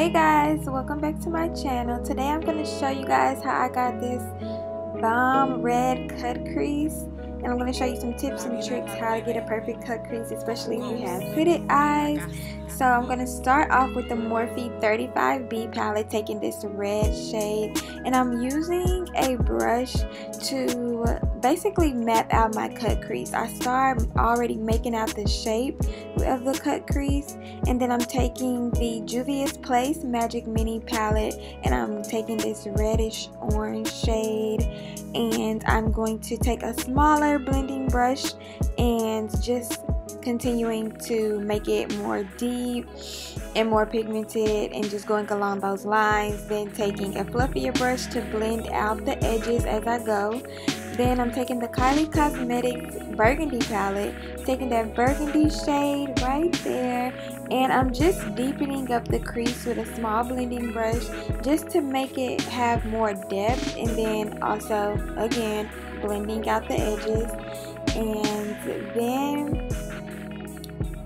Hey guys, welcome back to my channel. Today I'm going to show you guys how I got this bomb red cut crease, and I'm going to show you some tips and tricks how to get a perfect cut crease, especially if you have hooded eyes. So I'm going to start off with the Morphe 35B palette, taking this red shade, and I'm using a brush to basically map out my cut crease. I start already making out the shape of the cut crease, and then I'm taking the Juvia's Place Magic Mini Palette, and I'm taking this reddish orange shade, and I'm going to take a smaller blending brush and just continuing to make it more deep and more pigmented, and just going along those lines, then taking a fluffier brush to blend out the edges as I go. Then I'm taking the Kylie Cosmetics burgundy palette, taking that burgundy shade right there, and I'm just deepening up the crease with a small blending brush just to make it have more depth, and then also again blending out the edges. And then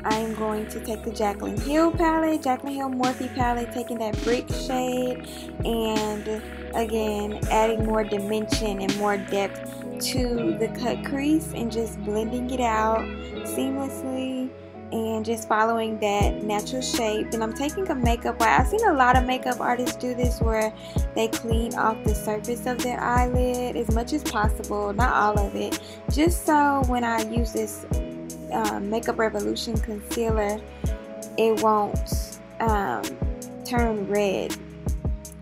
I'm going to take the Jaclyn Hill palette, Jaclyn Hill Morphe palette, taking that brick shade, and again adding more dimension and more depth to the cut crease, and just blending it out seamlessly and just following that natural shape. Then I'm taking a makeup wipe. I've seen a lot of makeup artists do this, where they clean off the surface of their eyelid as much as possible, not all of it, just so when I use this Makeup Revolution concealer, it won't turn red.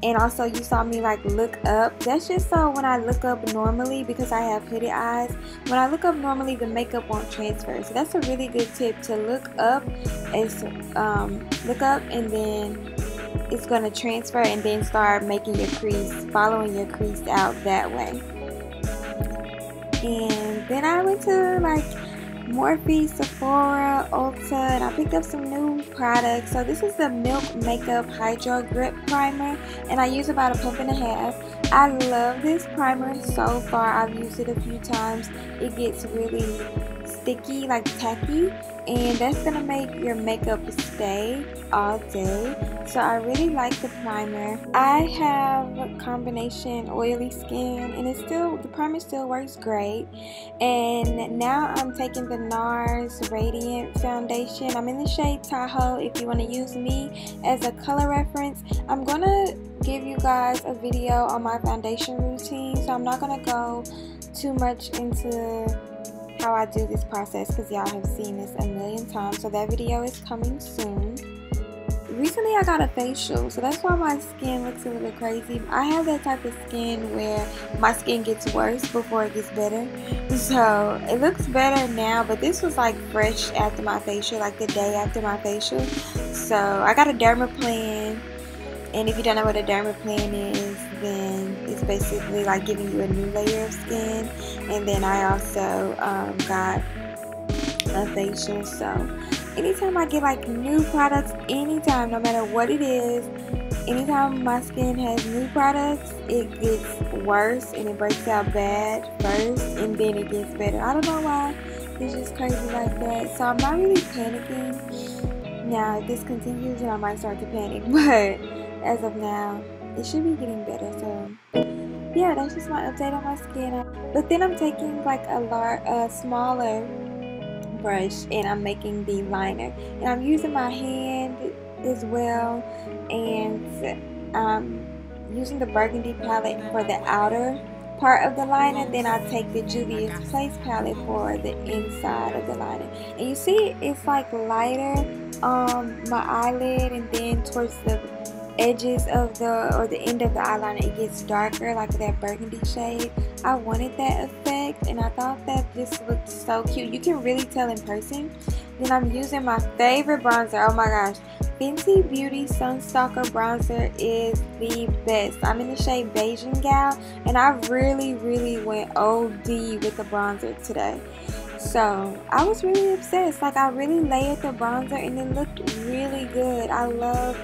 And also, you saw me like look up. That's just so when I look up normally, because I have hooded eyes, when I look up normally the makeup won't transfer. So that's a really good tip, to look up, and and then it's going to transfer, and then start making your crease, following your crease out that way. And then I went to like Morphe, Sephora, Ulta, and I picked up some new products. So this is the Milk Makeup Hydro Grip Primer, and I use about a pump and a half. I love this primer so far. I've used it a few times. It gets really sticky, like tacky, and that's gonna make your makeup stay all day. So I really like the primer. I have a combination oily skin, and the primer still works great. And now I'm taking the NARS Radiant Foundation. I'm in the shade Tahoe. If you want to use me as a color reference, I'm gonna give you guys a video on my foundation routine, so I'm not gonna go too much into how I do this process, because y'all have seen this a million times, so that video is coming soon. Recently I got a facial, so that's why my skin looks a little crazy. I have that type of skin where my skin gets worse before it gets better, so it looks better now, but this was like fresh after my facial, like the day after my facial. So I got a dermaplan, and if you don't know what a dermaplan is, then it's basically like giving you a new layer of skin. And then I also got a facial. So anytime I get like new products, anytime, no matter what it is, anytime my skin has new products, it gets worse, and it breaks out bad first, and then it gets better. I don't know why, it's just crazy like that. So I'm not really panicking now. If this continues, then I might start to panic, but as of now it should be getting better. So yeah, that's just my update on my skin. But then I'm taking like a smaller brush, and I'm making the liner, and I'm using my hand as well, and I'm using the burgundy palette for the outer part of the liner. Then I take the Juvia's Place palette for the inside of the liner, and you see it's like lighter on my eyelid, and then towards the edges of the end of the eyeliner it gets darker, like that burgundy shade. I wanted that effect, and I thought that this looked so cute. You can really tell in person. Then I'm using my favorite bronzer. Oh my gosh, Fenty Beauty Sunstalker bronzer is the best. I'm in the shade Beijing Gal, and I really went OD with the bronzer today. So I was really obsessed. Like, I really layered the bronzer, and it looked really good. I love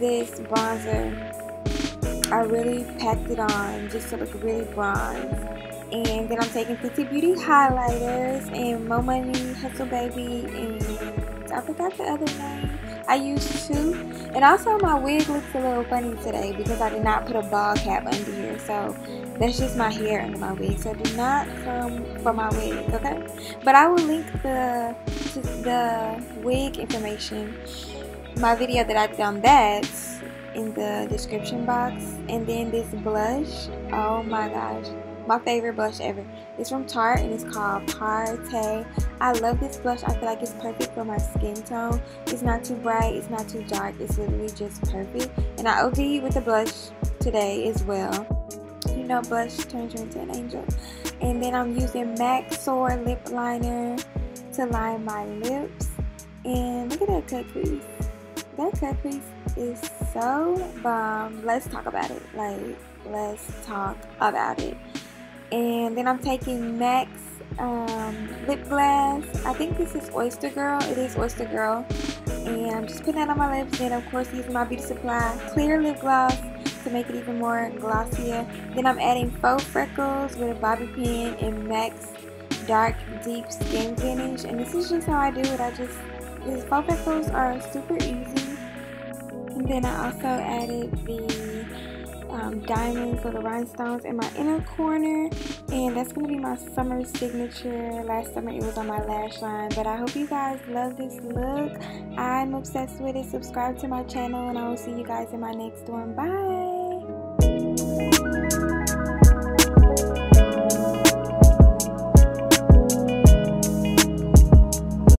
this bronzer. I really packed it on just to look really bronze. And then I'm taking Fenty Beauty highlighters and Mo Money Hustle Baby, and I forgot the other name. I used two. And also my wig looks a little funny today because I did not put a ball cap under here. So that's just my hair under my wig. So do not come for my wig, okay? But I will link the wig information, my video that I did on that, in the description box. And then this blush, oh my gosh, my favorite blush ever. It's from Tarte and it's called Tarte. I love this blush. I feel like it's perfect for my skin tone. It's not too bright, it's not too dark, it's literally just perfect. And I OD'd with the blush today as well. You know, blush turns you into an angel. And then I'm using MAC Soar lip liner to line my lips. And look at that cut crease. That cut crease is so bomb. Let's talk about it. Like, let's talk about it. And then I'm taking MAC's lip glass. I think this is Oyster Girl. It is Oyster Girl. And I'm just putting that on my lips. Then, of course, using my Beauty Supply clear lip gloss to make it even more glossier. Then I'm adding faux freckles with a bobby pin and MAC's dark, deep skin finish. And this is just how I do it. These faux freckles are super easy. And then I also added the diamonds or the rhinestones in my inner corner, and that's going to be my summer signature. Last summer it was on my lash line, but I hope you guys love this look. I'm obsessed with it. Subscribe to my channel and I will see you guys in my next one. Bye.